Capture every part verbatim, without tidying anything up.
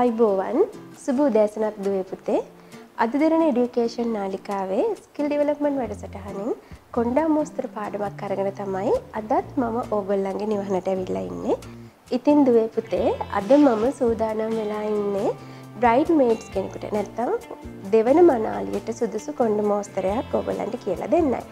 අයිබෝවන් සුබු දේශනාත් දුවේපුතේ අද දින এডুকেෂන් නාලිකාවේ ස්කිල් ඩෙවලොප්මන්ට් වැඩසටහනින් කොණ්ඩා මෝස්තර පාඩමක් අරගෙන තමයි අදත් මම ඕගොල්ලන්ගේ නිවහනට ඇවිල්ලා ඉන්නේ. ඉතින් දුවේපුතේ අද මම සූදානම් වෙලා ඉන්නේ බ්‍රයිඩ් මේඩ්ස් කෙනෙකුට නැත්තම් දෙවන මනාලියට සුදුසු කොණ්ඩා මෝස්තරයක් ඕගොල්ලන්ට කියලා දෙන්නයි.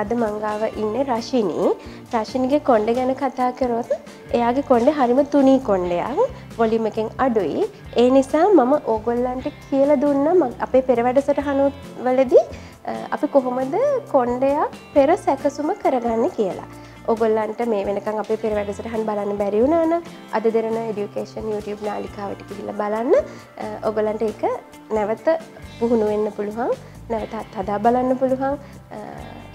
අද මංගාව ඉන්නේ රෂිනි. රෂිනිගේ කොණ්ඩ ගැන කතා කරොත් එයාගේ කොණ්ඩේ හරිම තුනී කොණ්ඩයක්, වොලියම් එකෙන් අඩුයි. ඒ නිසා මම ඕගොල්ලන්ට කියලා දුන්නා අපේ පෙර වැඩසටහන වලදී අපි කොහොමද කොණ්ඩයක් පෙර සැකසුම කරගන්නේ කියලා. ඕගොල්ලන්ට මේ වෙනකන් අපේ පෙර වැඩසටහන් බලන්න බැරි වුණා නම් අද දෙරණ এডুকেෂන් YouTube නාලිකාවට ගිහිල්ලා බලන්න. ඕගොල්ලන්ට ඒක නැවත පුහුණු වෙන්න පුළුවන්, නැවතත් හදා බලන්න පුළුවන්.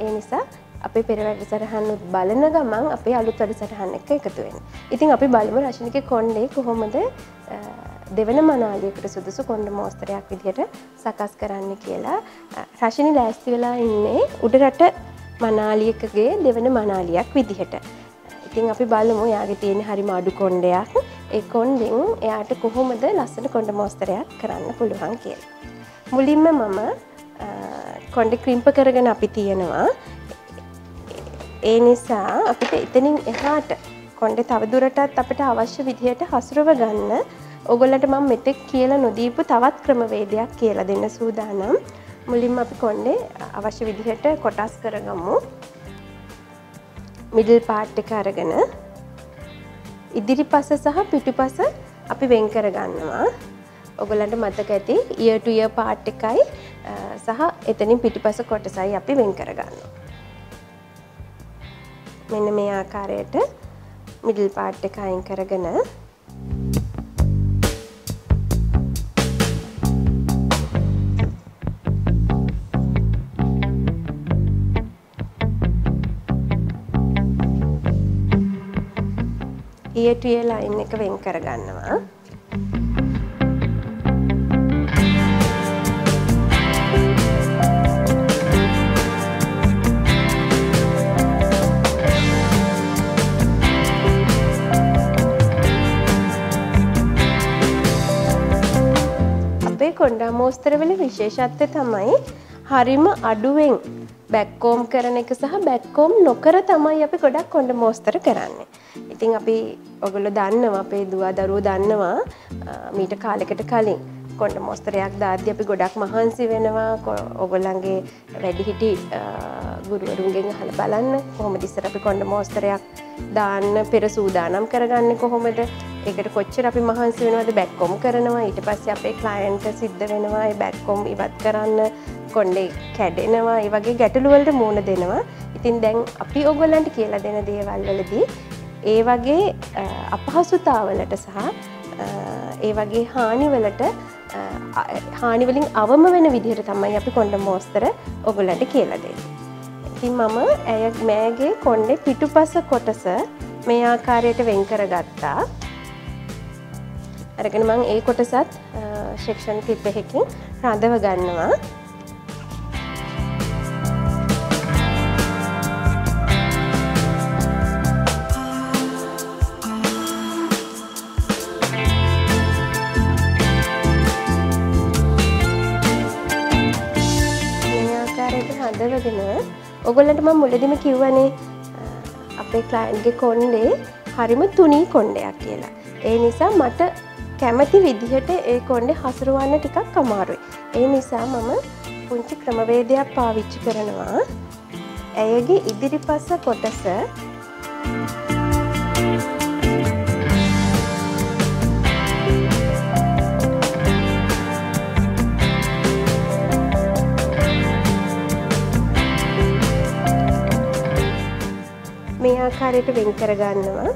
ඒ නිසා අපේ පෙර වැඩසටහනුත් බලන ගමන් අපේ අලුත් වැඩසටහන එක්ක එකතු වෙන්න. ඉතින් අපි බලමු රෂිනිගේ කොණ්ඩේ කොහොමද දෙවන මනාලියකට සුදුසු කොණ්ඩ මෝස්තරයක් විදිහට සකස් කරන්න කියලා. රෂිනි ලෑස්ති වෙලා ඉන්නේ උඩරට මනාලියකගේ දෙවන මනාලියක් විදිහට. ඉතින් අපි බලමු එයාගේ තියෙන හරිම අඩු කොණ්ඩයක්. ඒ කොණ්ඩෙන් එයාට කොහොමද ලස්සන කොණ්ඩ මෝස්තරයක් කරන්න පුළුවන් කියලා. මුලින්ම මම කොණ්ඩ ක්‍රිම්ප කරගෙන අපි තියෙනවා. ඒ නිසා අපිට එතනින් එහාට කොණ්ඩේ තව දුරටත් අපිට අවශ්‍ය විදිහට හසුරව ගන්න ඕගොල්ලන්ට මම මෙතෙක් කියලා නොදීපු තවත් ක්‍රමවේදයක් කියලා දෙන්න සූදානම්. මුලින්ම අපි කොණ්ඩේ අවශ්‍ය විදිහට කොටස් කරගමු. මිඩල් පාර්ට් එක අරගෙන ඉදිරිපස සහ පිටුපස අපි වෙන් කර ගන්නවා. ඔගොල්ලන්ට මතක ඇති ear to ear part එකයි සහ එතනින් පිටිපස කොටසයි අපි වෙන් කරගන්නවා. මෙන්න මේ ආකාරයට middle part එක අයින් කරගෙන ear to ear line එක වෙන් කරගන්නවා. කොණ්ඩා මෝස්තරවල විශේෂත්වය තමයි හරිම අඩුවෙන් බැක්කෝම් කරන එක සහ බැක්කෝම් නොකර තමයි අපි ගොඩක් කොණ්ඩ මෝස්තර කරන්නේ. ඉතින් අපි ඔයගොල්ලෝ දන්නවා, අපේ දුවා දරුවෝ දන්නවා, මීට කාලෙකට කලින් කොණ්ඩ මෝස්තරයක් දාද්දී අපි ගොඩක් මහන්සි වෙනවා. ඔයගොල්ලන්ගේ වැඩිහිටි ගුරුවරුන්ගෙන් අහලා බලන්න කොහොමද ඉස්සර අපි කොණ්ඩ මෝස්තරයක් දාන්න පෙර සූදානම් කරගන්නේ කොහොමද? ඒකට කොච්චර අපි මහන්සි වෙනවද? බැක්කොම් කරනවා, ඊට පස්සේ අපේ ක්ලයන්ට් සිද්ධ වෙනවා ඒ බැක්කොම් ඉවත් කරන්න, කොණ්ඩේ කැඩෙනවා, ඒ වගේ ගැටලු වලට මුහුණ දෙනවා. ඉතින් දැන් අපි ඕගොල්ලන්ට කියලා දෙන දේවල් වලදී ඒ වගේ අපහසුතාවලට සහ ඒ වගේ හානිවලට හානි වලින් අවම වෙන විදිහට තමයි අපි කොණ්ඩ මෝස්තර ඕගොල්ලන්ට කියලා දෙන්නේ. ඉතින් මම ඇය මෑගේ කොණ්ඩේ පිටුපස කොටස මේ ආකාරයට වෙන් කරගත්තා. අරගෙන මම ඒ කොටසත් සෙක්ෂන් ක්ලිප් එකකින් රඳව ගන්නවා. මේ ආකාරයට හදවගෙන ඔයගොල්ලන්ට මම මුලදීම කිව්වනේ අපේ ක්ලයන්ට්ගේ කොණ්ඩේ හරිම තුනී කොණ්ඩයක් කියලා. ඒ නිසා මට කැමති විදිහට ඒ කොණ්ඩේ හසුරවන්න ටිකක් අමාරුයි. ඒ නිසා මම පුංචි ක්‍රමවේදයක් පාවිච්චි කරනවා. ඇයගේ ඉදිරිපස කොටස ආකාරයට වෙන් කරගන්නවා.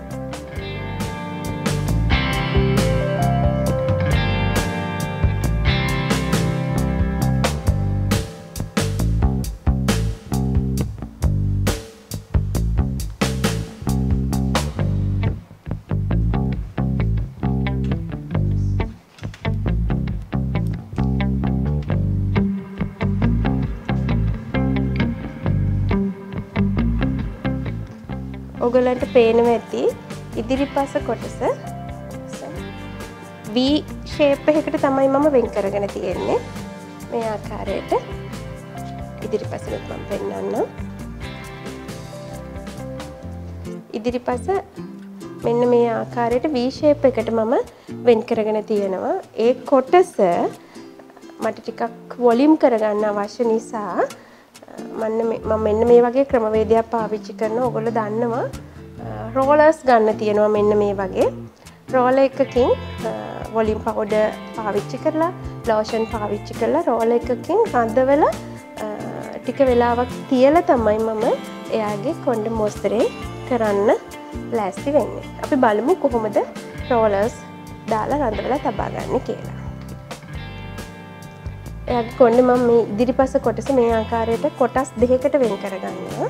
ඔයගලන්ට පේනවා ඇති ඉදිරිපස කොටස V shape එකකට තමයි මම වෙන් කරගෙන තියෙන්නේ. මේ ආකාරයට ඉදිරිපසෙත් මම පෙන්නන්නම්. ඉදිරිපස මෙන්න මේ ආකාරයට V shape එකකට මම වෙන් කරගෙන තියෙනවා. ඒ කොටස මට ටිකක් වොලියම් කරගන්න අවශ්‍ය නිසා මම මෙන්න මේ වගේ ක්‍රමවේදයක් පාවිච්චි කරනවා. ඔයගොල්ලෝ දන්නවා රෝලර්ස් ගන්න තියෙනවා මෙන්න මේ වගේ රෝලර් එකකින් වොලියම් පවුඩර් පාවිච්චි කරලා ලෝෂන් පාවිච්චි කරලා රෝලර් එකකින් රඳවල ටික වෙලාවක් තියලා තමයි මම එයාගේ කොණ්ඩ මොස්තරේ කරන්න ලෑස්ති වෙන්නේ. අපි බලමු කොහොමද රෝලර්ස් දාලා රඳවලා තබා ගන්න කියලා. එයාගේ කොණ්ඩ මම මේ ඉදිරිපස කොටස මේ ආකාරයට කොටස් දෙකකට වෙන් කරගන්නවා. මේ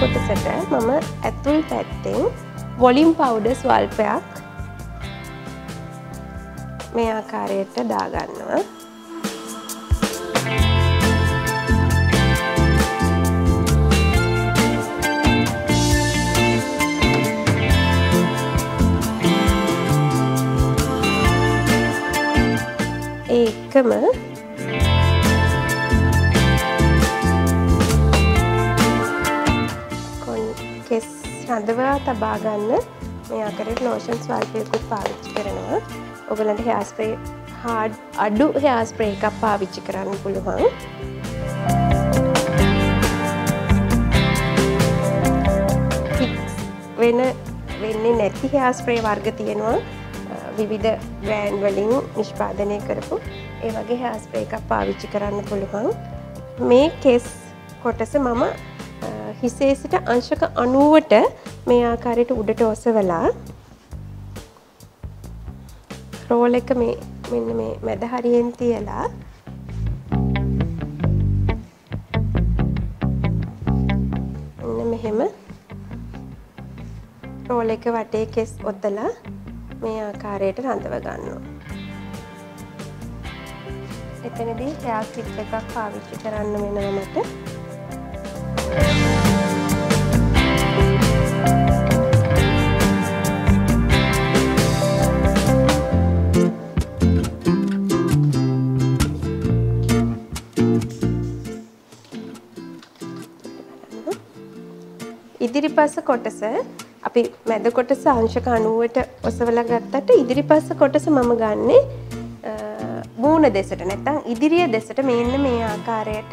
කොටසට මම ඇතුල් පැත්තෙන් වොලියම් පවුඩර් ස්වල්පයක් මේ ආකාරයට දාගන්නවා. ඒකම කෙස් රඳවා තබා ගන්න මේ ආකාරයට ලෝෂන් ස්වල්පයක් පාවිච්චි කරනවා. ඔයගලන්ට hair spray hard අඩු hair spray එකක් පාවිච්චි කරන්න පුළුවන්. වෙන වෙන්නේ නැති hair spray වර්ග තියෙනවා. විවිධ brand වලින් නිෂ්පාදනය කරපු ඒ වගේ hair spray එකක් පාවිච්චි කරන්න පුළුවන්. මේ කෙස් කොටස මම හිසේ සිට අංශක අනූවකට මේ ආකාරයට උඩට ඔසවලා රෝල් එක මේ මෙන්න මේ මැද හරියෙන් තියලා මෙන්න මෙහෙම රෝල් එක වටේ කෙස් ඔතලා මේ ආකාරයට රඳව ගන්නවා. එතනදී hair clip එකක් පාවිච්චි කරන්න වෙනවා මට. ඉදිරිපස කොටස අපි මැද කොටස අංශක අනූවකට ඔසවලා ගත්තට ඉදිරිපස කොටස මම ගන්නේ මූණ දෙසට නැත්නම් ඉදිරිය දෙසට මෙන්න මේ ආකාරයට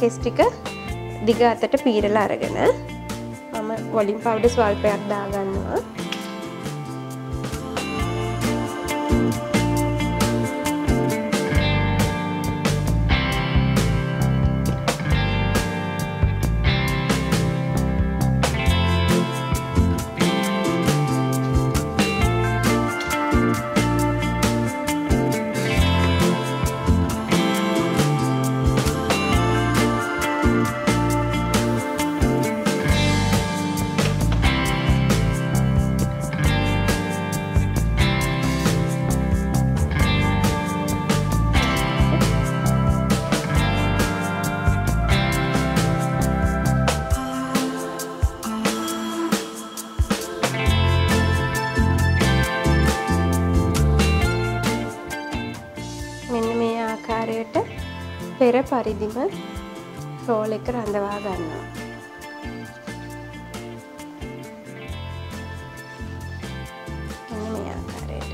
කෙස් ටික දිග අතට පීරලා අරගෙන මම වොලියම් පවුඩර් ස්වල්පයක් දාගන්නවා. පෙර පරිදිම රෝල් එක රඳවා ගන්නවා. මෙන්න මේ ආකාරයට.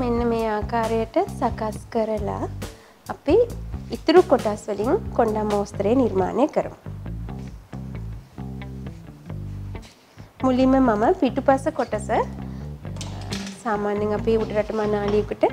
මෙන්න මේ ආකාරයට සකස් කරලා අපි ඉතුරු කොටස් වලින් කොණ්ඩා මෝස්තරය නිර්මාණය කරමු. මුලින්ම මම පිටුපස කොටස සාමාන්‍යයෙන් අපි උඩරට මනාලියකට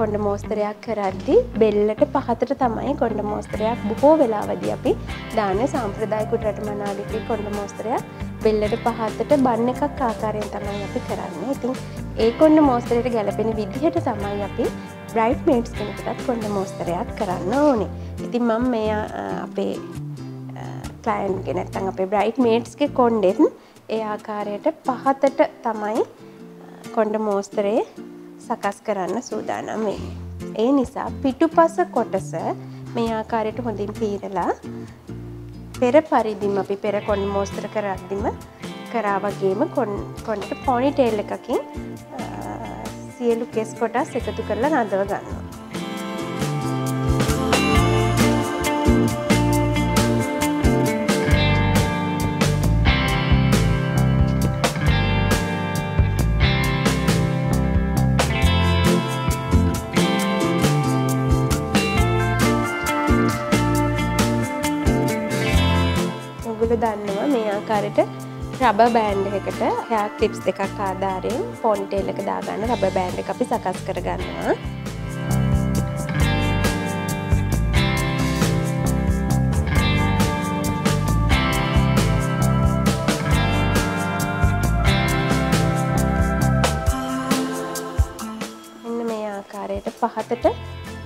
කොණ්ඩ මෝස්තරයක් කරද්දී බෙල්ලට පහතට තමයි කොණ්ඩ මෝස්තරයක් බොහෝ වෙලාවදී අපි දාන්නේ. සාම්ප්‍රදායික උඩරට මනාලියකේ කොණ්ඩ මෝස්තරයක් බෙල්ලට පහතට බන් එකක් ආකාරයෙන් තමයි අපි කරන්නේ. ඉතින් ඒ කොණ්ඩ මෝස්තරයට ගැලපෙන විදිහට තමයි අපි බ්‍රයිඩ් මේඩ්ස් කෙනෙකුටත් කොණ්ඩ මෝස්තරයක් කරන්න ඕනේ. ඉතින් මම මේ අපේ ක්ලයන්ට් කෙනෙක් නැත්නම් අපේ බ්‍රයිඩ් මේඩ්ස්ගේ කොණ්ඩෙත් ඒ ආකාරයට පහතට තමයි කොණ්ඩ මෝස්තරේ සකස් කරන්න සූදානම් වෙන්නේ. ඒ නිසා පිටුපස කොටස මේ ආකාරයට හොඳින් පීරලා පෙර පරිදිම අපි පෙර කොන් මෝස්තර කරද්දිම කරා වගේම කොන්ට පොනි ටේල් එකකින් සියලු කෙස් කොටස් එකතු කරලා නදව ගන්නවා. දන්නවා මේ ආකාරයට රබර් බෑන්ඩ් එකකට හෙයා ක්ලිප්ස් දෙකක් ආධාරයෙන් පොන්ටේල් එක දාගන්න රබර් බෑන්ඩ් එක අපි සකස් කරගන්නවා. මෙන්න මේ ආකාරයට පහතට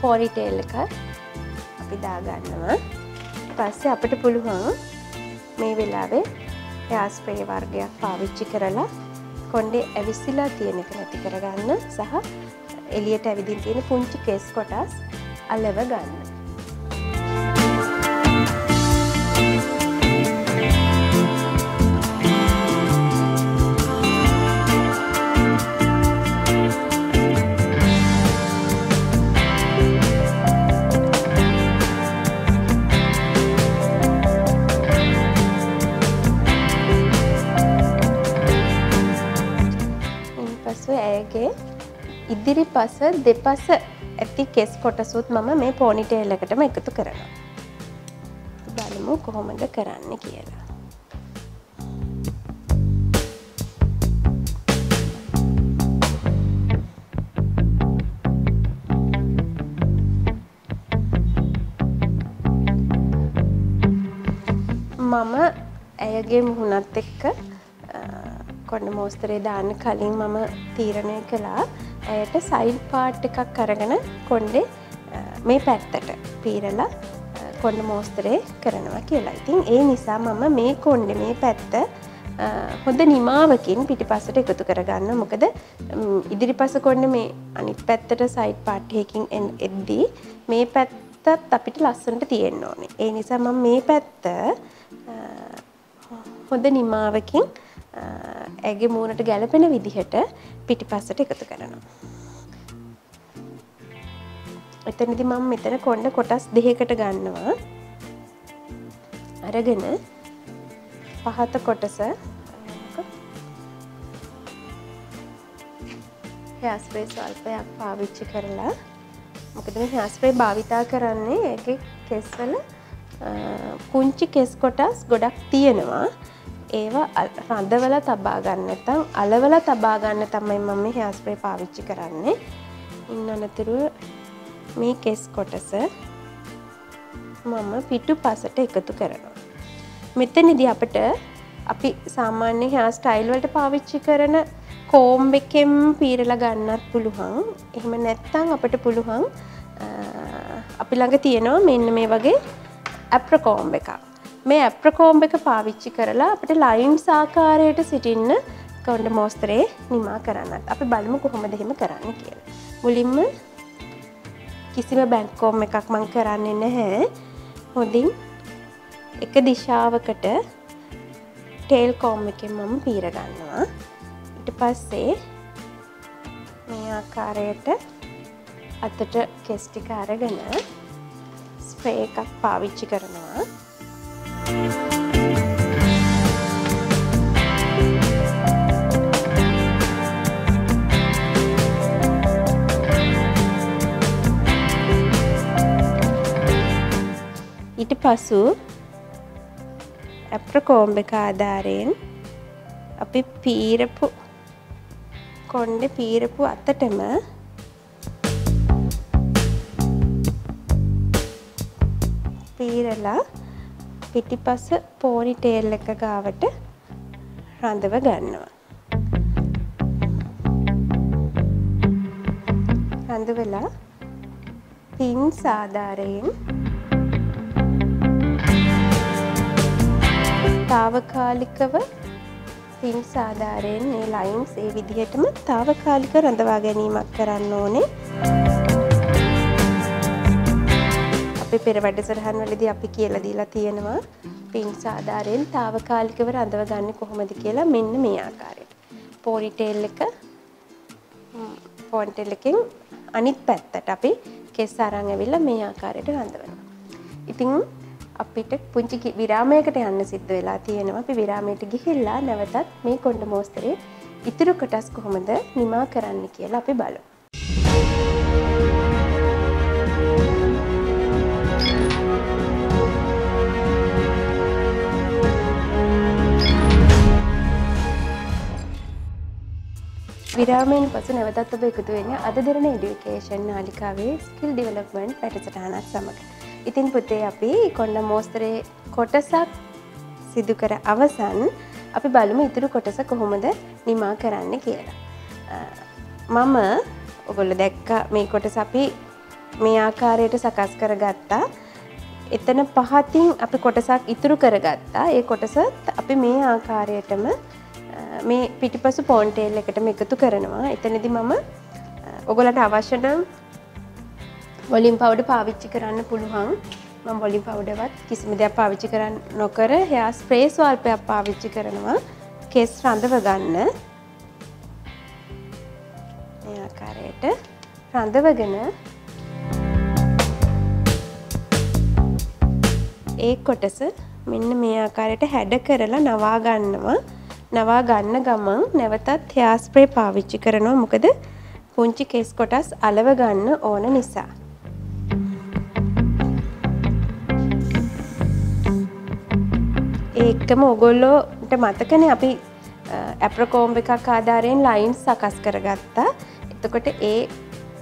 පොරිටේල් එක අපි දාගන්නවා. ඊපස්සේ අපිට පුළුවන් මේ වෙලාවේ යාස්ප්‍රේ වර්ගයක් පාවිච්චි කරලා කොණ්ඩේ ඇවිස්සලා තියෙන එක නැති කරගන්න සහ එළියට ඇවිදින් තියෙන පුංචි කේස් කොටස් අලව ගන්න. ඉදිරි පස දෙපස ඇති කෙස් කොටසුත් මම මේ පොනිටේල් එකටම එකතු කරනවා. බලමු කොහොමද කරන්නේ කියලා. මම ඇයගේ මුහුණත් එක්ක කොණ්ඩ මෝස්තරේ දාන්න කලින් මම තීරණය කළා ඇයට සයිඩ් පාට් එකක් අරගෙන කොණ්ඩේ මේ පැත්තට පීරලා කොණ්ඩ මෝස්තරේ කරනවා කියලා. ඉතින් ඒ නිසා මම මේ කොණ්ඩේ මේ පැත්ත හොඳ නිමාවකින් පිටිපස්සට එකතු කරගන්න. මොකද ඉදිරිපස කොණ්ඩේ මේ අනිත් පැත්තට සයිඩ් පාට් එකකින් එද්දී මේ පැත්තත් අපිට ලස්සනට තියෙන්න ඕනේ. ඒ නිසා මම මේ පැත්ත හොඳ නිමාවකින් ඇගේ මූණට ගැලපෙන විදිහට පිටිපස්සට එකතු කරනවා. එතනදි මම මෙතන කොණ්ඩ කොටස් දෙකකට ගන්නවා. අරගෙන පහත කොටස හෙයා ස්ප්‍රේ සල්පයක් පාවිච්චි කරලා මොකද මේ හෙයා ස්ප්‍රේ භාවිතා කරන්නේ ඒකේ කෙස්වල පුංචි කෙස් කොටස් ගොඩක් තියෙනවා. ඒවා රඳවල තබා ගන්න නැත්නම් අලවල තබා ගන්න තමයි මම මේ හෙයා ස්ප්‍රේ පාවිච්චි කරන්නේ. ඉන්න අනතුරු මේ කෙස් කොටස මම පිටුපසට එකතු කරනවා. මෙතනදී අපිට අපි සාමාන්‍ය හෙයා ස්ටයිල් වලට පාවිච්චි කරන කොම්බ් එකෙන් පීරලා ගන්නත් පුළුවන්. එහෙම නැත්නම් අපිට පුළුවන් අපි ළඟ තියෙනවා මෙන්න මේ වගේ ඇප්‍ර කොම්බ් එකක්. මේ ඇප්‍රකෝම්බ එක පාවිච්චි කරලා අපිට ලයින්ස් ආකාරයට සිටින්න කොණ්ඩ මෝස්තරේ නිමා කරන්නත්. අපි බලමු කොහොමද එහෙම කරන්න කියලා. මුලින්ම කිසිම බැංක් කොම් එකක් මම කරන්නේ නැහැ. හොඳින් එක දිශාවකට ටේල් කොම් එකෙන් මම පීර ගන්නවා. ඊට පස්සේ මේ ආකාරයට අතට කෙස් ටික අරගෙන ස්ප්‍රේ එකක් පාවිච්චි කරනවා. ඊට පසු අප්‍රකෝම්බ එක ආධාරයෙන් අපි පීරපු කොණ්ඩේ පීරපු අතටම පීරලා පිටිපස පෝනි ටේල් එක ගාවට රඳව ගන්නවා. රඳවලා පින්ස් ආධාරයෙන් తాවකාලිකව පින්ස් ආධාරයෙන් මේ ලයින්ස් ඒ විදිහටම తాවකාලික රඳවා ගැනීමක් කරන්න ඕනේ. අපි පෙර වැඩසටහන් වලදී අපි කියලා දීලා තියෙනවා පින්ස් ආධාරයෙන් తాවකාලිකව රඳව ගන්න කොහොමද කියලා. මෙන්න මේ ආකාරයට. පෝනි ටේල් එක පෝනි ටේල් එකෙන් අනිත් පැත්තට අපි කෙස් අරන් ඇවිල්ලා මේ ආකාරයට රඳවනවා. ඉතින් අපිට පුංචි විරාමයකට යන්න සිද්ධ වෙලා තියෙනවා. අපි විරාමයට ගිහිල්ලා නැවතත් මේ කොණ්ඩ මෝස්තරේ ඉතුරු කොටස් කොහොමද නිමා කරන්න කියලා අපි බලමු. විරාමයෙන් පසු නැවතත් ඔබ එකතු වෙන්නේ අද දෙරණ এডুকেෂන් නාලිකාවේ ස්කිල් ඩෙවලොප්මන්ට් වැඩසටහනක් සමග. ඉතින් පුතේ අපි කොණ්ඩ මෝස්තරේ කොටසක් සිදු කර අවසන්. අපි බලමු ඉතුරු කොටස කොහොමද නිමා කරන්න කියලා. මම ඔයගොල්ලෝ දැක්ක මේ කොටස අපි මේ ආකාරයට සකස් කරගත්තා. එතන පහතින් අපි කොටසක් ඉතුරු කරගත්තා. ඒ කොටසත් අපි මේ ආකාරයටම මේ පිටිපසු පොන් ටේල් එකටම එකතු කරනවා. එතනදී මම ඔයගොල්ලන්ට අවශ්‍ය නම් වොලිම් පවුඩර් පාවිච්චි කරන්න පුළුවන්. මම වොලිම් පවුඩර්වත් කිසිම දෙයක් පාවිච්චි කරන්න නොකර හෙයා ස්ප්‍රේ ස්වල්පයක් පාවිච්චි කරනවා කෙස් රඳව ගන්න. මේ ආකාරයට රඳවගෙන ඒ කොටස මෙන්න මේ ආකාරයට හැඩ කරලා නවා ගන්නවා. නවා ගන්න ගමන් නැවතත් හෙයා ස්ප්‍රේ පාවිච්චි කරනවා. මොකද පුංචි කෙස් කොටස් අලව ගන්න ඕන නිසා. ඒකම ඔයගොල්ලෝට මතකනේ අපි ඇප්‍රකෝම්බ් එකක් ආධාරයෙන් ලයින්ස් සකස් කරගත්තා. එතකොට ඒ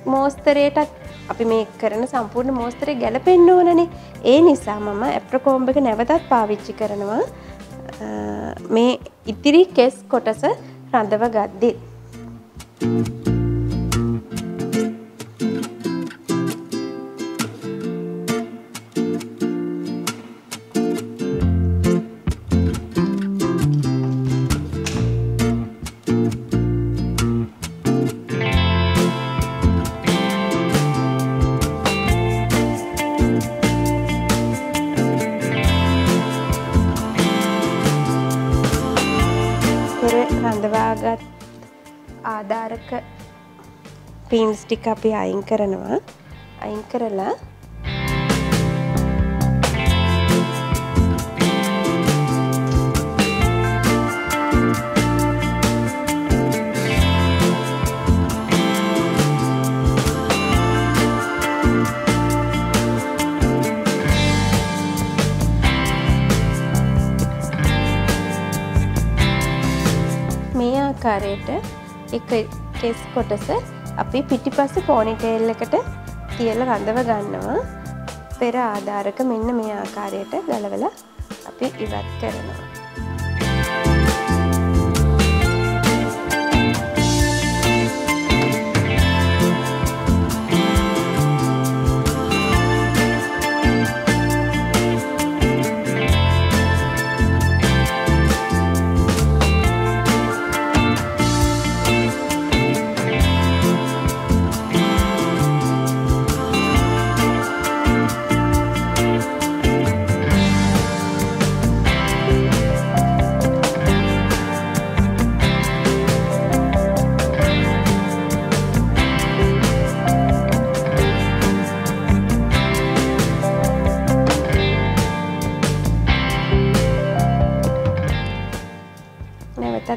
මෝස්තරේටත් අපි මේ කරන සම්පූර්ණ මෝස්තරේ ගැලපෙන්න ඕනනේ. ඒ නිසා මම ඇප්‍රකෝම්බ් එක නැවතත් පාවිච්චි කරනවා මේ ඉතිරි කෙස් කොටස රඳව ගද්දී. රඳවාගත් ආධාරක පින්ස් ටික අපි අයින් කරනවා. අයින් කරලා ආකාරයට එක කෙස් කොටස අපි පිටිපස්ස පොනිටේල් එකට තියලා රඳව ගන්නවා. පෙර ආධාරක මෙන්න මේ ආකාරයට ගලවලා අපි ඉවත් කරනවා.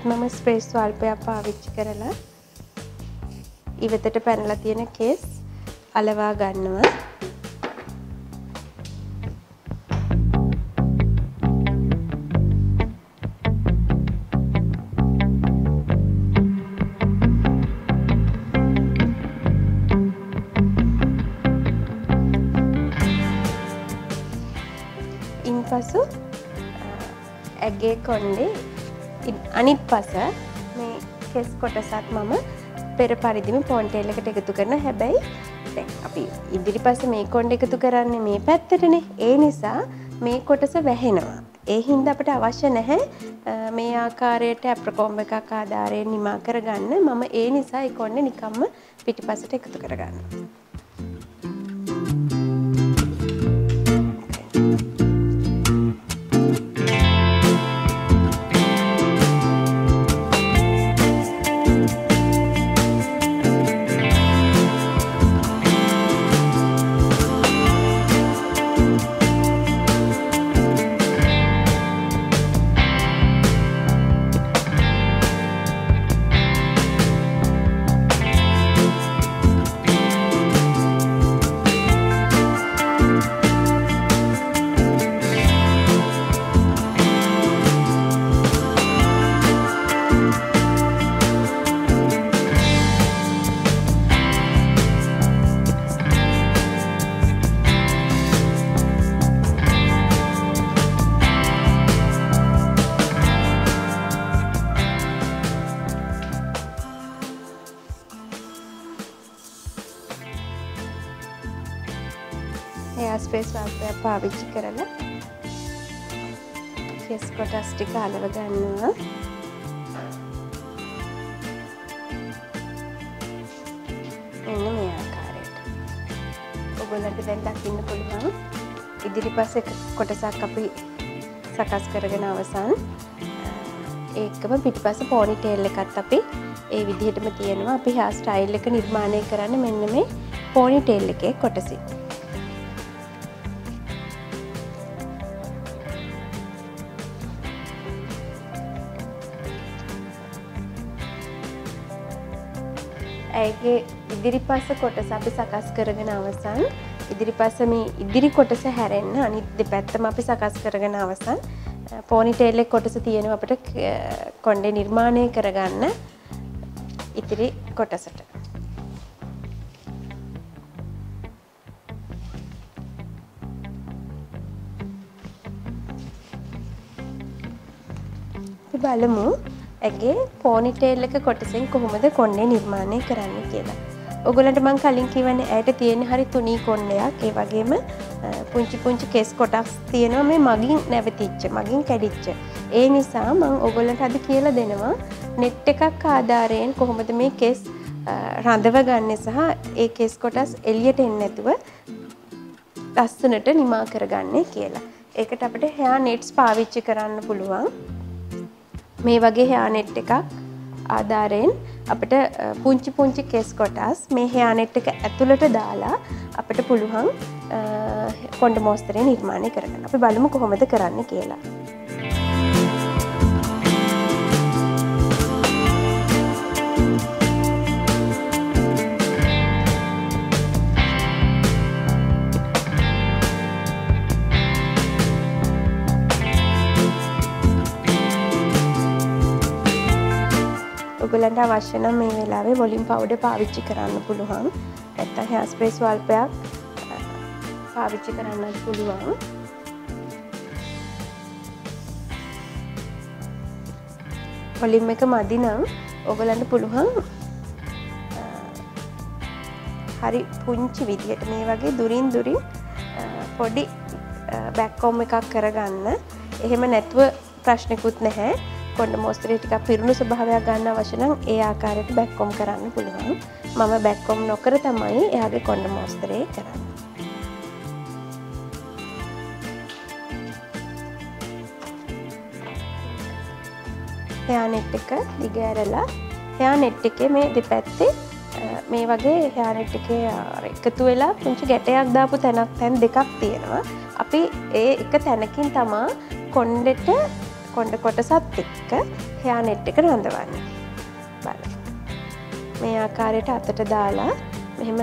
මම ස්ප්‍රේ ස්වල්පයක් පාවිච්චි කරලා ඉවතට පැනලා තියෙන කෙස් අලවා ගන්නවා. පසු ඇගේ කොණ්ඩේ අනිත් පස මේ කෙස් කොටසත් මම පෙර පරිදිම පොන්ටේල් එකට එකතු කරන හැබැයි දැන් අපි ඉදිරිපස මේ කොණ්ඩ එකතු කරන්නේ මේ පැත්තටනේ ඒ නිසා මේ කොටස වැහෙනවා ඒ හින්දා අපිට අවශ්‍ය නැහැ මේ ආකාරයට අප්‍රකොම්බ එකක් ආධාරයෙන් නිමා කරගන්න මම ඒ නිසා ඒ කොණ්ඩ නිකම්ම පිටිපසට එකතු කරගන්නවා ස්පේස් වාක්පයක් පාවිච්චි කරලා කෙස් කොටස් ටික අලව ගන්නවා එන්න මේ ආකාරයට ඔයගොල්ලන්ට දැන් දකින්න පුළුවන් ඉදිරිපස කොටසක් අපි සකස් කරගෙන අවසන් ඒකම පිටිපස පොනි ටේල් එකත් අපි ඒ විදිහටම තියෙනවා අපි හෙයා ස්ටයිල් එක නිර්මාණය කරන්න මෙන්න මේ පොනි ටේල් එකේ කොටසින් ඇගේ ඉදිරිපස කොටස අපි සකස් කරගෙන අවසන් ඉදිරිපස මේ ඉදිරි කොටස හැරෙන්න අනිත් දෙපැත්තම අපි සකස් කරගෙන අවසන් පොනිටේල් එක කොටස තියෙනවා අපිට කොණ්ඩේ නිර්මාණය කරගන්න ඉදිරි කොටසට අපි බලමු ඇගේ පොනිටේල් එක කොටසෙන් කොහොමද කොණ්ඩේ නිර්මාණය කරන්නේ කියලා. ඔයගොල්ලන්ට මම කලින් කියවනේ ඇයට තියෙන හරි තුනී කොණ්ඩයක්. ඒ වගේම පුංචි පුංචි කෙස් කොටස් තියෙනවා මේ මගින් නැවතිච්ච, මගින් කැඩිච්ච. ඒ නිසා මම ඔයගොල්ලන්ට අද කියලා දෙනවා net එකක් ආධාරයෙන් කොහොමද මේ කෙස් රඳවගන්නේ සහ ඒ කෙස් කොටස් එළියට එන්නේ නැතුව ලස්සනට නිමා කරගන්නේ කියලා. ඒකට අපිට hair nets පාවිච්චි කරන්න පුළුවන්. මේ වගේ hair net එකක් ආධාරයෙන් අපිට පුංචි පුංචි කෙස් කොටස් මේ hair net එක ඇතුළට දාලා අපිට පුළුවන් කොණ්ඩ මොස්තරය නිර්මාණය කරගන්න. අපි බලමු කොහොමද කරන්න කියලා. ඔයගොල්ලන්ට අවශ්‍ය නම් මේ වෙලාවේ වොලියම් පවුඩර් පාවිච්චි කරන්න පුළුවන්. නැත්නම් hair spray ස්වල්පයක් පාවිච්චි කරන්නත් පුළුවන්. වොලියම් එක මදි නම් ඔයගොල්ලන්ට පුළුවන් හරි පුංචි විදිහට මේ වගේ දුරින් දුරින් පොඩි බැක් කොම් එකක් කරගන්න. එහෙම නැතුව ප්‍රශ්නකුත් නැහැ. කොණ්ඩ මොස්තරය ටිකක් පිරුණු ස්වභාවයක් ගන්න අවශ්‍ය නම් ඒ ආකාරයට බැක්කොම් කරන්න පුළුවන්. මම බැක්කොම් නොකර තමයි එයාගේ කොණ්ඩ මොස්තරය කරන්නේ. hair net එක දිග ඇරලා hair net එකේ මේ දෙපැත්තේ මේ වගේ hair net එකේ එකතු වෙලා පුංචි ගැටයක් දාපු තැනක් තැන් දෙකක් තියෙනවා. අපි ඒ එක තැනකින් තමයි කොණ්ඩෙට කොණ්ඩ කොටසත් එක්ක hair net එක රඳවන්නේ. බලන්න. මේ ආකාරයට අතට දාලා මෙහෙම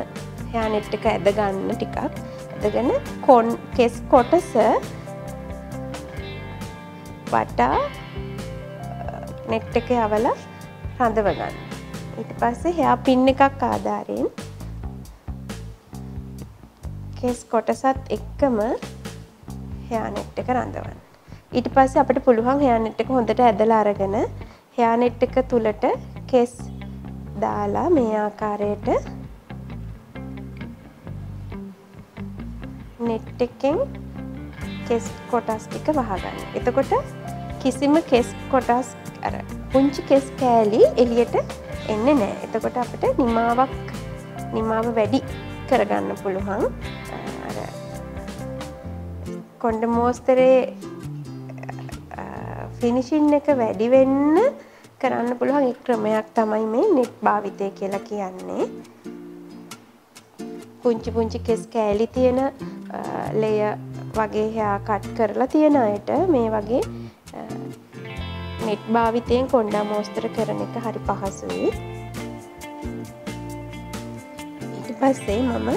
hair net එක ඇද ගන්න ටිකක්. ඇදගෙන කොන් කෙස් කොටස වටා net එකේ අවලා රඳව ගන්න. ඊට පස්සේ hair pin එකක් ආධාරයෙන් කෙස් කොටසත් එක්කම hair net එක රඳවන්න. ඊට පස්සේ අපිට පුළුවන් hair net එක හොඳට ඇදලා අරගෙන hair net එක තුලට කෙස් දාලා මේ ආකාරයට net එකෙන් කෙස් කොටස් ටික වහගන්න. එතකොට කිසිම කෙස් කොටස් අර පුංචි කෙස් කෑලි එළියට එන්නේ නැහැ. එතකොට අපිට නිමාවක් නිමාව වැඩි කරගන්න පුළුවන්. අර කොණ්ඩ මොස්තරේ ෆිනිෂින් එක වැඩි වෙන්න කරන්න පුළුවන් ඒ ක්‍රමයක් තමයි මේ net භාවිතය කියලා කියන්නේ. පුංචි පුංචි කෙස් කෑලි තියෙන layer වගේ hair cut කරලා තියෙන අයට මේ වගේ net භාවිතයෙන් කොණ්ඩා මොස්තර කරන එක හරි පහසුයි. ඊට පස්සේ මම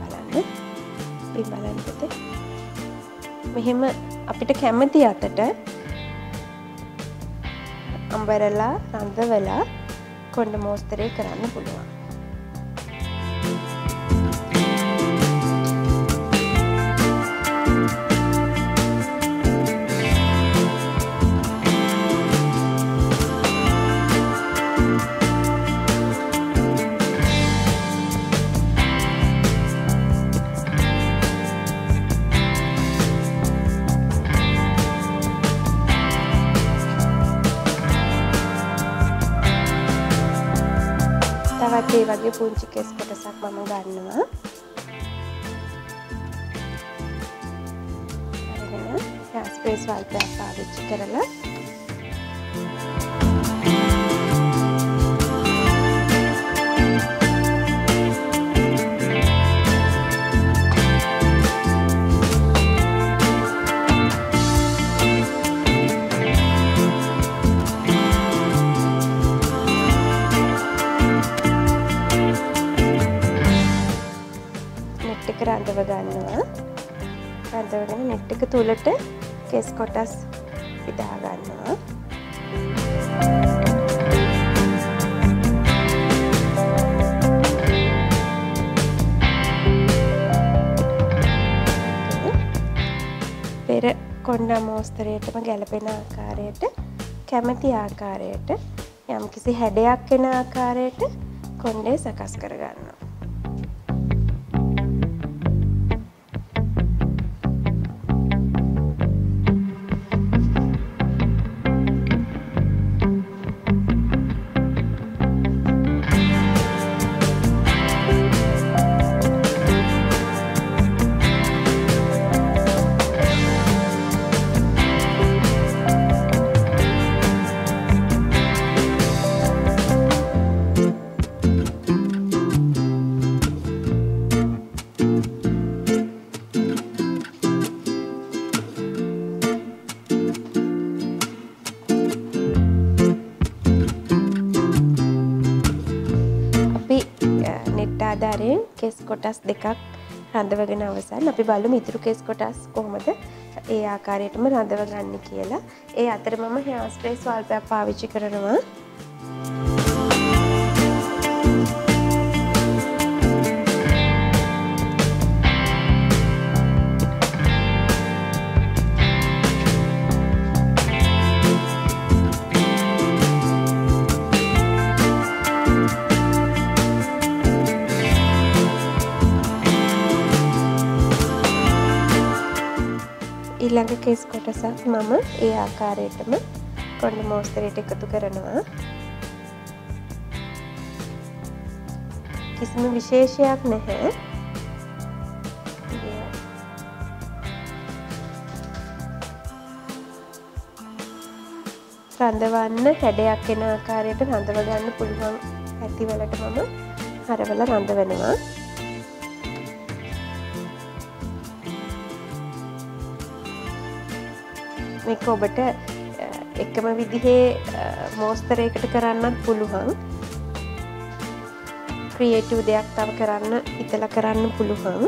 බලන්න මේ බලන්න පුතේ මෙහෙම අපිට කැමති අතට අඹරලා රඳවලා කොණ්ඩ මොස්තරේ කරන්න පුළුවන්. ඒ වගේ පුංචි කෙස් කොටසක් මම ගන්නවා. අරගෙන යා ස්පේස් වල්පයක් පාවිච්චි කරලා රඳව ගන්නවා. රඳවගෙන net එක තුලට කෙස් කොටස් පිටා ගන්නවා. පෙර කොණ්ඩා මොස්තරයටම ගැලපෙන ආකාරයට කැමති ආකාරයට යම්කිසි හැඩයක් එන ආකාරයට කොණ්ඩේ සකස් කර ගන්නවා. ආදාරයෙන් කෙස් කොටස් දෙකක් රඳවගෙන අවසන්. අපි බලමු ඉතුරු කෙස් කොටස් කොහොමද ඒ ආකාරයටම රඳව ගන්න කියලා. ඒ අතර මම hair spray ස්වල්පයක් පාවිච්චි කරනවා. ඊළඟ කෙස් කොටසක් මම ඒ ආකාරයටම කොණ්ඩ මොස්තරයට එකතු කරනවා. කිසිම විශේෂයක් නැහැ. රඳවන්න හැඩයක් එන ආකාරයට රඳව ගන්න පුළුවන් ඇති වලට මම හරවලා රඳවනවා. මේක ඔබට එකම විදිහේ මොස්තරයකට කරන්නත් පුළුවන්. ක්‍රියේටිව් දෙයක් තව කරන්න හිතලා කරන්න පුළුවන්.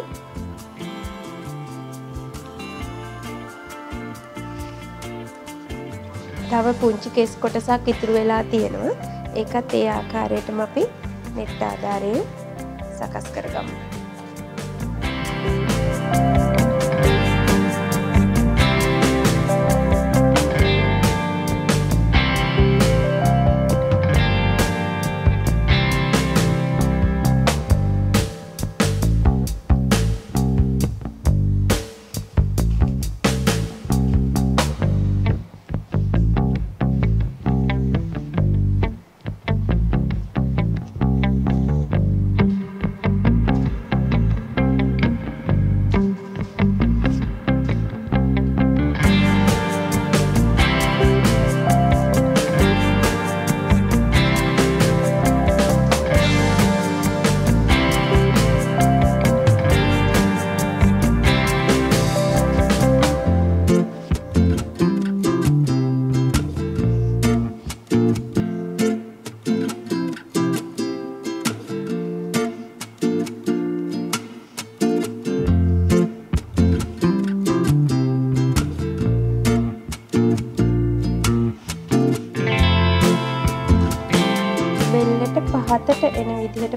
තව පුංචි කෙස් කොටසක් ඉතුරු වෙලා තියෙනවා. ඒකත් ඒ ආකාරයටම අපි net ආකාරයෙන් සකස් කරගමු.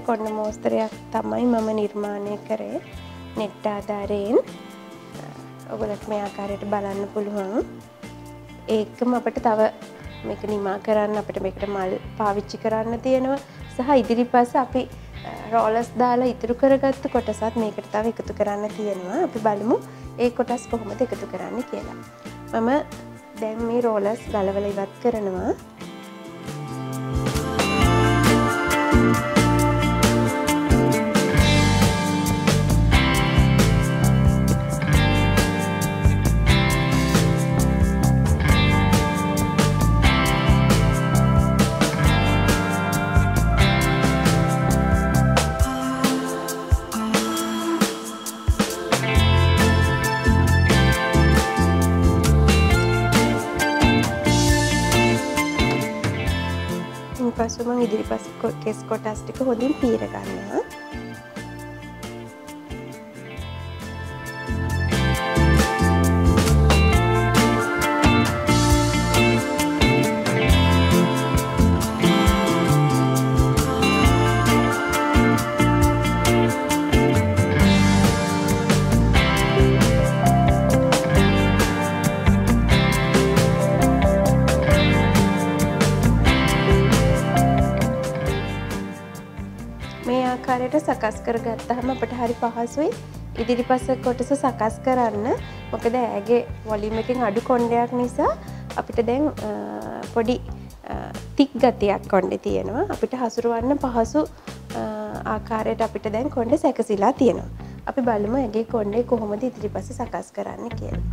කොන්න මෝස්තරයක් තමයි මම නිර්මාණය කරේ net ආධාරයෙන්. ඔයගලට මේ ආකාරයට බලන්න පුළුවන්. ඒකම අපිට තව මේක නිමා කරන්න අපිට මේකට මල් පාවිච්චි කරන්න තියෙනවා. සහ ඉදිරිපස්ස අපි රෝලර්ස් දාලා ඉතුරු කරගත්ත කොටසත් මේකට තව එකතු කරන්න තියෙනවා. අපි බලමු ඒ කොටස් කොහොමද එකතු කරන්න කියලා. මම දැන් මේ රෝලර්ස් ගලවලා ඉවත් කරනවා. පසුම ඉදිරිපස කෙස් කොටස් ටික හොඳින් පීර ගන්නවා. සකස් කරගත්තාම අපිට හරි පහසුයි ඉදිරිපස කොටස සකස් කරන්න. මොකද ඇගේ වොලියම් එකෙන් අඩු කොණ්ඩයක් නිසා අපිට දැන් පොඩි තික් ගතියක් කොණ්ඩේ තියෙනවා. අපිට හසුරවන්න පහසු ආකාරයට අපිට දැන් කොණ්ඩේ සැකසීලා තියෙනවා. අපි බලමු ඇගේ කොණ්ඩේ කොහොමද ඉදිරිපස සකස් කරන්න කියලා.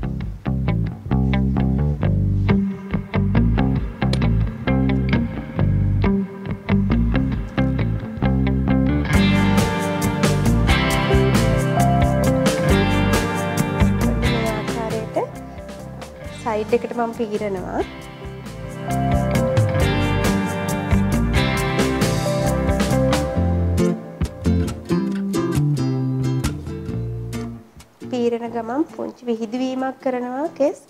සයිඩ් එකට මම පීරනවා. පීරන ගමන් පුංචි විහිදු වීමක් කරනවා කෙස්.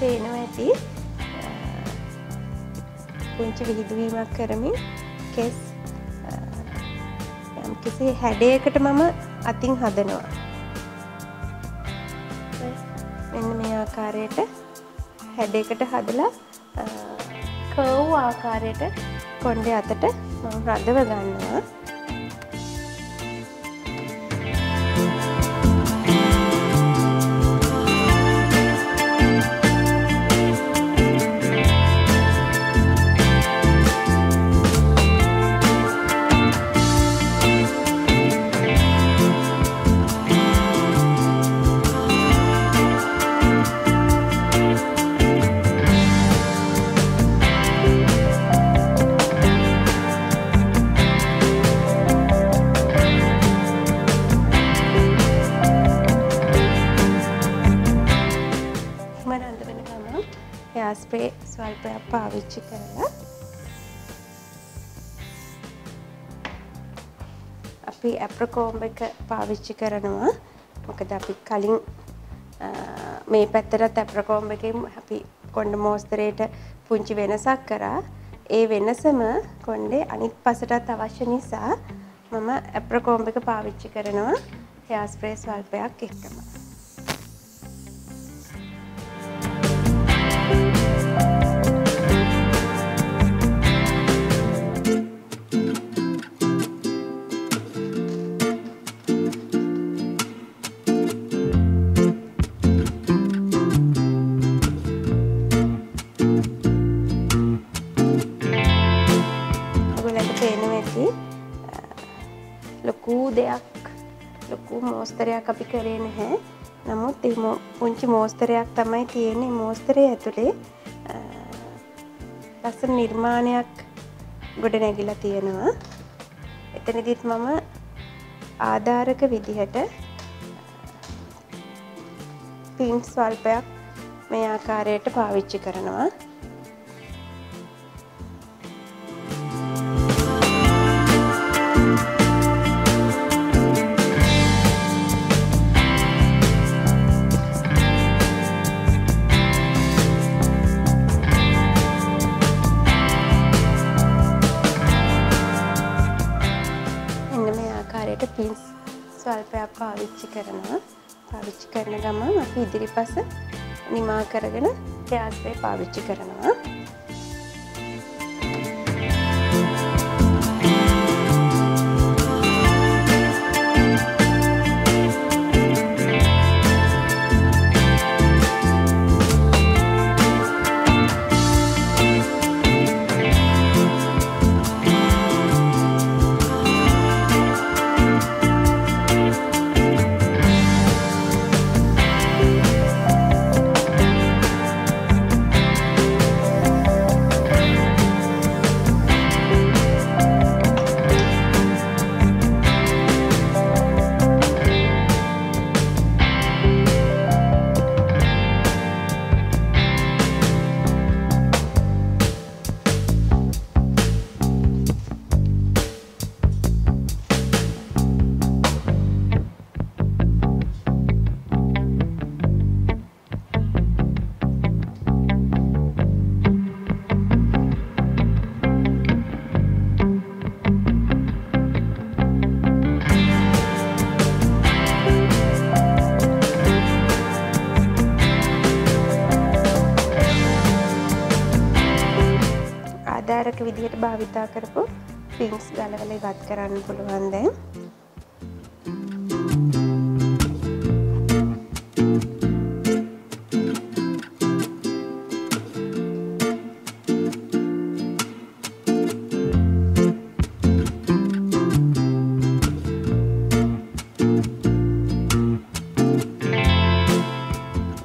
පේනවා ඇති පුංචි විහිදුවීමක් කරමින් කෙස් යම් කිසි හැඩයකට මම අතින් හදනවා. මෙන්න මේ ආකාරයට හැඩයකට හදලා කර්ව් ආකාරයට කොණ්ඩේ අතට මම රඳව ගන්නවා. ස්ප්‍රේ ස්වල්පයක් පාවිච්චි කරලා අපි ඇප්‍රකොම්බ් එක පාවිච්චි කරනවා. මොකද අපි කලින් මේ පැත්තට ඇප්‍රකොම්බ් එකෙන් අපි කොණ්ඩ මෝස්තරේට පුංචි වෙනසක් කරා. ඒ වෙනසම කොණ්ඩේ අනිත් පසටත් අවශ්‍ය නිසා මම ඇප්‍රකොම්බ් එක පාවිච්චි කරනවා හෙයා ස්ප්‍රේ ස්වල්පයක් එක්කම. ලොකු දෙයක් ලොකු මොස්තරයක් අපි කරේ නැහැ. නමුත් මේ පුංචි මොස්තරයක් තමයි තියෙන්නේ. මොස්තරය ඇතුලේ ලස්සන නිර්මාණයක් ගොඩ නැගිලා තියෙනවා. එතනදිත් මම ආධාරක විදිහට පින් ස්වල්පයක් මේ ආකාරයට පාවිච්චි කරනවා. පින්ස් ස්වල්පයක් පාවිච්චි කරනවා. පාවිච්චි කරන ගමන් අපි ඉදිරිපස නිමා කරගෙන ත්‍යාස්පේ පාවිච්චි කරනවා. ආධාරක විදිහට භාවිතා කරපු පින්ස් ගලවල ඉවත් කරන්න පුළුවන් දැන්.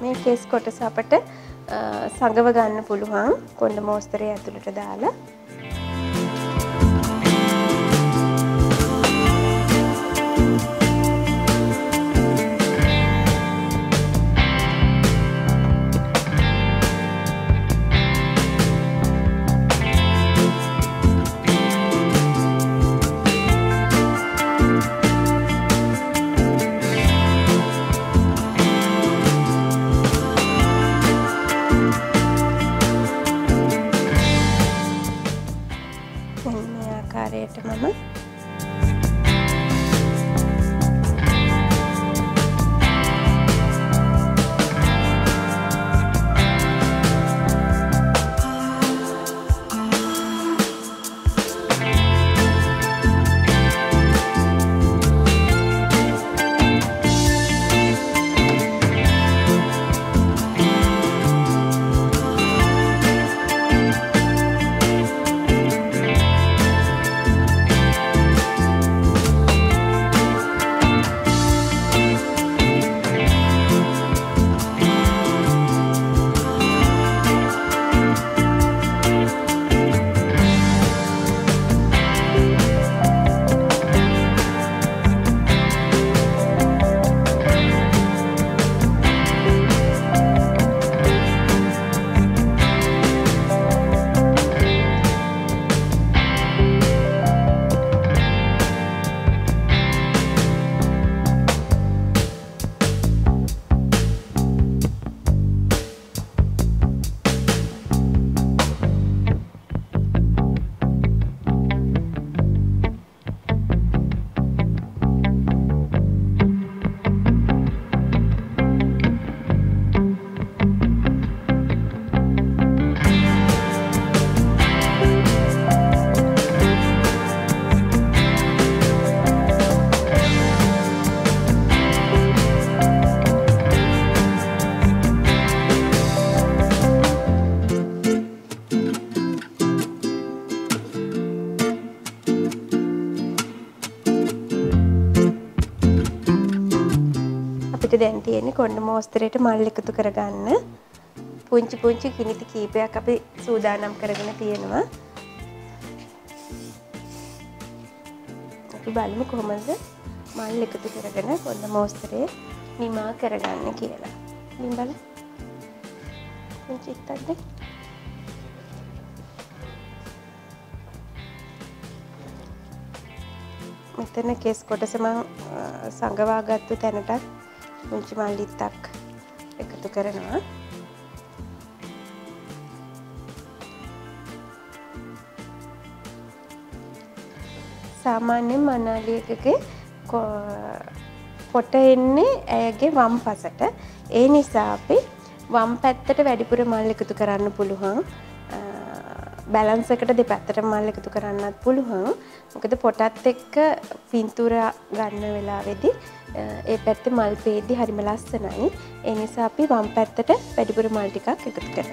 මේ කේස් කොටස අපට සංගව ගන්න පුළුවන් කොණ්ඩ මොස්තරය ඇතුළට දාලා. අපිට දැන් තියෙන්නේ කොණ්ඩ මොස්තරේට මල් එකතු කරගන්න පුංචි පුංචි කිනිති කීපයක් අපි සූදානම් කරගෙන තියෙනවා. අපි බලමු කොහොමද මල් එකතු කරගෙන කොණ්ඩ මොස්තරේ නිමා කරගන්න කියලා. ඉතින් බලන්න. පුංචි ඉත්තක්ද? මෙතන කේස් කොටස මම සංගවාගත්තු තැනටත් මුංචි මල්ලිත්තක් එකතු කරනවා. සාමාන්‍යයෙන් මනාලි එකකේ පොට එන්නේ ඇයගේ වම් පසට. ඒ නිසා අපි වම් පැත්තට වැඩිපුර මල් එකතු කරන්න පුළුවන්. බැලන්ස් එකට දෙපැත්තටම මල් එකතු කරන්නත් පුළුවන්. මොකද පොටත් එක්ක පින්තූර ගන්න වෙලාවේදී ඒ පැත්තේ මල් පේද්දි හරිම ලස්සනයි. ඒ නිසා අපි වම් පැත්තට වැඩිපුර මල් ටිකක් එකතු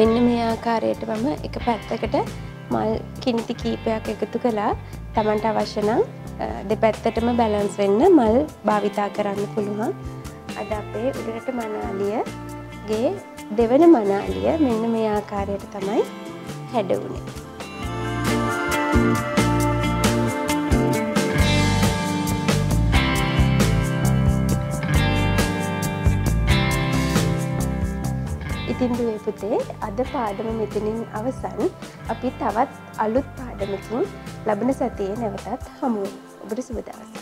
මෙන්න මේ ආකාරයට මම එක පැත්තකට මල් කිනිති කීපයක් එකතු කළා. Tamanට අවශ්‍ය නම් දෙපැත්තටම බැලන්ස් වෙන්න මල් භාවිතා කරන්න පුළුවන්. අද අපේ උඩරට මනාලියගේ දෙවන මනාලිය මෙන්න මේ ආකාරයට තමයි හැඩුණේ. ඉතින් දුවේ පුතේ අද පාඩම මෙතනින් අවසන්. අපි තවත් අලුත් පාඩමකින් ලබන සතියේ නැවතත් හමු වෙමු. ඔබට සුබ දවසක්.